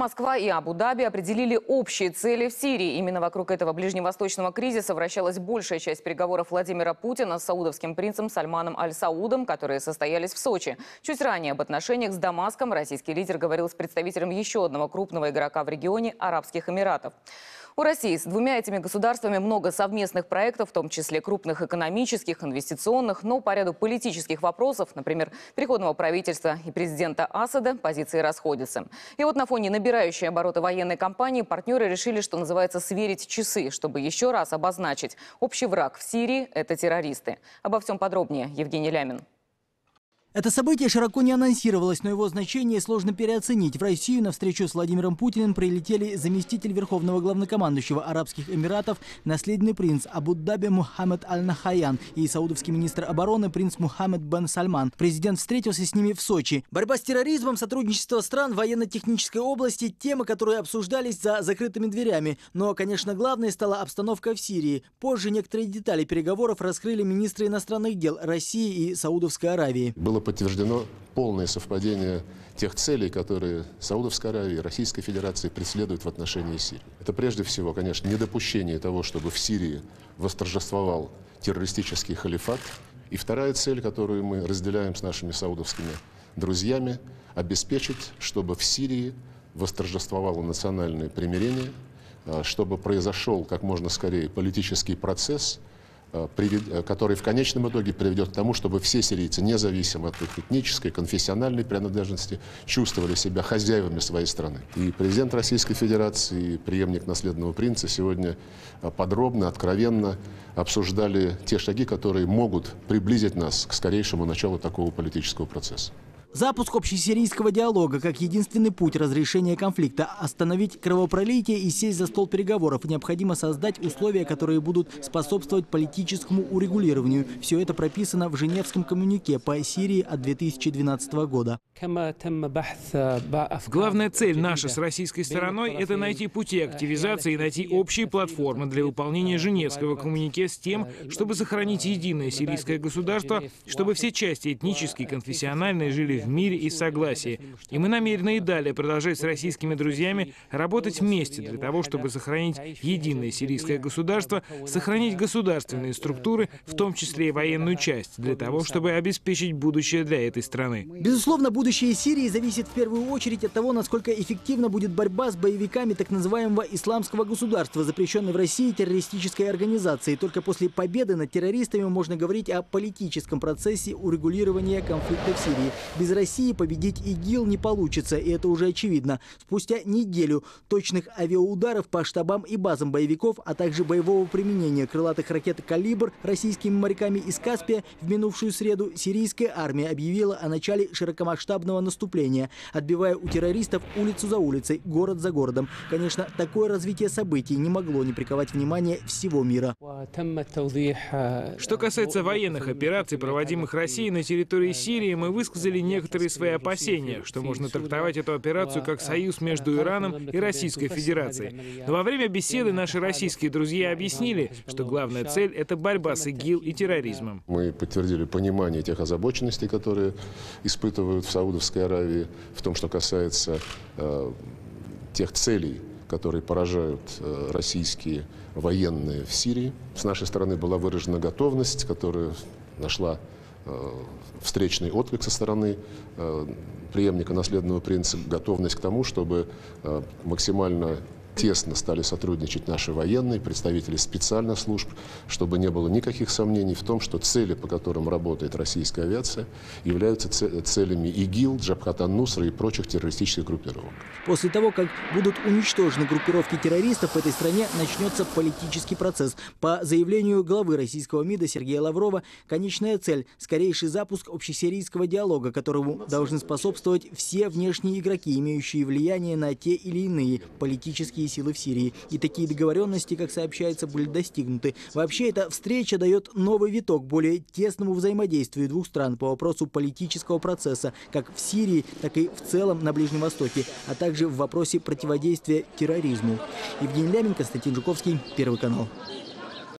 Москва и Абу-Даби определили общие цели в Сирии. Именно вокруг этого ближневосточного кризиса вращалась большая часть переговоров Владимира Путина с саудовским принцем Сальманом Аль-Саудом, которые состоялись в Сочи. Чуть ранее об отношениях с Дамаском российский лидер говорил с представителем еще одного крупного игрока в регионе – Арабских Эмиратов. У России с двумя этими государствами много совместных проектов, в том числе крупных экономических, инвестиционных, но по ряду политических вопросов, например, переходного правительства и президента Асада, позиции расходятся. И вот на фоне набирающей обороты военной кампании партнеры решили, что называется, сверить часы, чтобы еще раз обозначить: общий враг в Сирии – это террористы. Обо всем подробнее Евгений Лямин. Это событие широко не анонсировалось, но его значение сложно переоценить. В Россию на встречу с Владимиром Путиным прилетели заместитель верховного главнокомандующего Арабских Эмиратов, наследный принц Абу-Даби Мухаммед Аль-Нахайян и саудовский министр обороны принц Мухаммед Бен Сальман. Президент встретился с ними в Сочи. Борьба с терроризмом, сотрудничество стран в военно-технической области – темы, которые обсуждались за закрытыми дверями. Но, конечно, главной стала обстановка в Сирии. Позже некоторые детали переговоров раскрыли министры иностранных дел России и Саудовской Аравии. Подтверждено полное совпадение тех целей, которые Саудовская Аравия и Российская Федерация преследуют в отношении Сирии. Это прежде всего, конечно, недопущение того, чтобы в Сирии восторжествовал террористический халифат. И вторая цель, которую мы разделяем с нашими саудовскими друзьями, обеспечить, чтобы в Сирии восторжествовало национальное примирение, чтобы произошел как можно скорее политический процесс, который в конечном итоге приведет к тому, чтобы все сирийцы, независимо от их этнической, конфессиональной принадлежности, чувствовали себя хозяевами своей страны. И президент Российской Федерации, и преемник наследного принца сегодня подробно, откровенно обсуждали те шаги, которые могут приблизить нас к скорейшему началу такого политического процесса. Запуск общесирийского диалога как единственный путь разрешения конфликта, остановить кровопролитие и сесть за стол переговоров. Необходимо создать условия, которые будут способствовать политическому урегулированию. Все это прописано в Женевском коммюнике по Сирии от 2012 года. Главная цель наша с российской стороной – это найти пути активизации и найти общие платформы для выполнения Женевского коммюнике с тем, чтобы сохранить единое сирийское государство, чтобы все части этнические, конфессиональные жили в мире и согласии. И мы намерены и далее продолжать с российскими друзьями работать вместе для того, чтобы сохранить единое сирийское государство, сохранить государственные структуры, в том числе и военную часть, для того, чтобы обеспечить будущее для этой страны. Безусловно, будущее Сирии зависит в первую очередь от того, насколько эффективна будет борьба с боевиками так называемого исламского государства, запрещенной в России террористической организации. Только после победы над террористами можно говорить о политическом процессе урегулирования конфликта в Сирии. Без России победить ИГИЛ не получится, и это уже очевидно. Спустя неделю точных авиаударов по штабам и базам боевиков, а также боевого применения крылатых ракет «Калибр» российскими моряками из Каспия в минувшую среду сирийская армия объявила о начале широкомасштабного наступления, отбивая у террористов улицу за улицей, город за городом. Конечно, такое развитие событий не могло не приковать внимание всего мира. Что касается военных операций, проводимых Россией на территории Сирии, мы высказали некоторые свои опасения, что можно трактовать эту операцию как союз между Ираном и Российской Федерацией. Но во время беседы наши российские друзья объяснили, что главная цель – это борьба с ИГИЛ и терроризмом. Мы подтвердили понимание тех озабоченностей, которые испытывают в Саудовской Аравии, в том, что касается тех целей, которые поражают российские военные в Сирии. С нашей стороны была выражена готовность, которая нашла встречный отклик со стороны преемника наследного принца, готовность к тому, чтобы максимально тесно стали сотрудничать наши военные, представители специальных служб, чтобы не было никаких сомнений в том, что цели, по которым работает российская авиация, являются целями ИГИЛ, Джабхат ан-Нусра и прочих террористических группировок. После того, как будут уничтожены группировки террористов, в этой стране начнется политический процесс. По заявлению главы российского МИДа Сергея Лаврова, конечная цель – скорейший запуск общесирийского диалога, которому должны способствовать все внешние игроки, имеющие влияние на те или иные политические силы в Сирии. И такие договоренности, как сообщается, были достигнуты. Вообще, эта встреча дает новый виток более тесному взаимодействию двух стран по вопросу политического процесса, как в Сирии, так и в целом на Ближнем Востоке, а также в вопросе противодействия терроризму. Евгений Лямин, Константин Жуковский, Первый канал.